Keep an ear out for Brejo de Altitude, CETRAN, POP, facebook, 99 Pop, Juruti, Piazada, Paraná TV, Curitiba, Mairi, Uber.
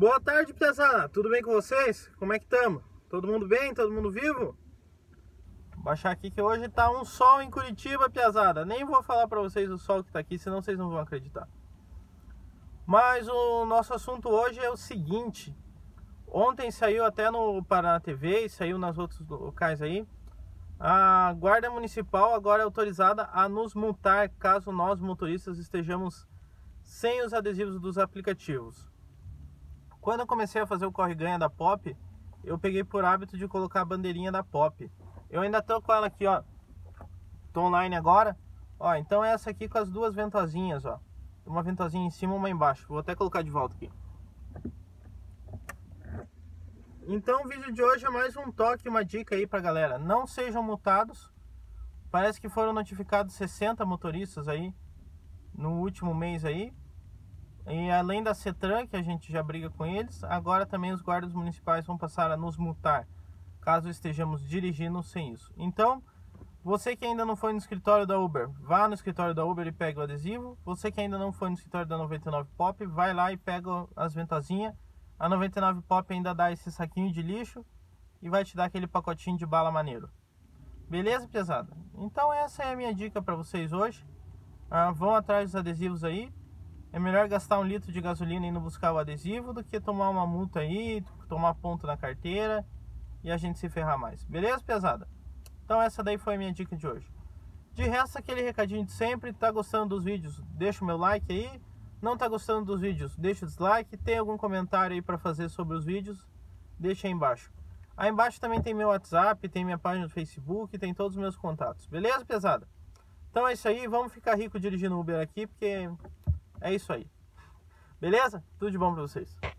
Boa tarde, Piazada, tudo bem com vocês? Como é que estamos? Todo mundo bem? Todo mundo vivo? Vou baixar aqui que hoje tá um sol em Curitiba, Piazada. Nem vou falar pra vocês o sol que tá aqui, senão vocês não vão acreditar. Mas o nosso assunto hoje é o seguinte. Ontem saiu até no Paraná TV e saiu nos outros locais aí. A guarda municipal agora é autorizada a nos multar caso nós, motoristas, estejamos sem os adesivos dos aplicativos. Quando eu comecei a fazer o corre-ganha da POP, eu peguei por hábito de colocar a bandeirinha da POP. Eu ainda tô com ela aqui, ó. Tô online agora. Ó, então é essa aqui com as duas ventosinhas, ó. Uma ventosinha em cima e uma embaixo. Vou até colocar de volta aqui. Então o vídeo de hoje é mais um toque, uma dica aí pra galera. Não sejam multados. Parece que foram notificados 60 motoristas aí no último mês aí. E além da CETRAN, que a gente já briga com eles, agora também os guardas municipais vão passar a nos multar, caso estejamos dirigindo sem isso. Então, você que ainda não foi no escritório da Uber, vá no escritório da Uber e pega o adesivo. Você que ainda não foi no escritório da 99 Pop, vai lá e pega as ventosinhas. A 99 Pop ainda dá esse saquinho de lixo e vai te dar aquele pacotinho de bala maneiro. Beleza, pesada? Então essa é a minha dica para vocês hoje. Vão atrás dos adesivos aí. É melhor gastar 1 litro de gasolina e não buscar o adesivo do que tomar uma multa aí, tomar ponto na carteira e a gente se ferrar mais. Beleza, pesada? Então essa daí foi a minha dica de hoje. De resto, aquele recadinho de sempre. Tá gostando dos vídeos? Deixa o meu like aí. Não tá gostando dos vídeos? Deixa o dislike. Tem algum comentário aí pra fazer sobre os vídeos? Deixa aí embaixo. Aí embaixo também tem meu WhatsApp, tem minha página do Facebook, tem todos os meus contatos. Beleza, pesada? Então é isso aí. Vamos ficar rico dirigindo Uber aqui, porque... é isso aí. Beleza? Tudo de bom pra vocês.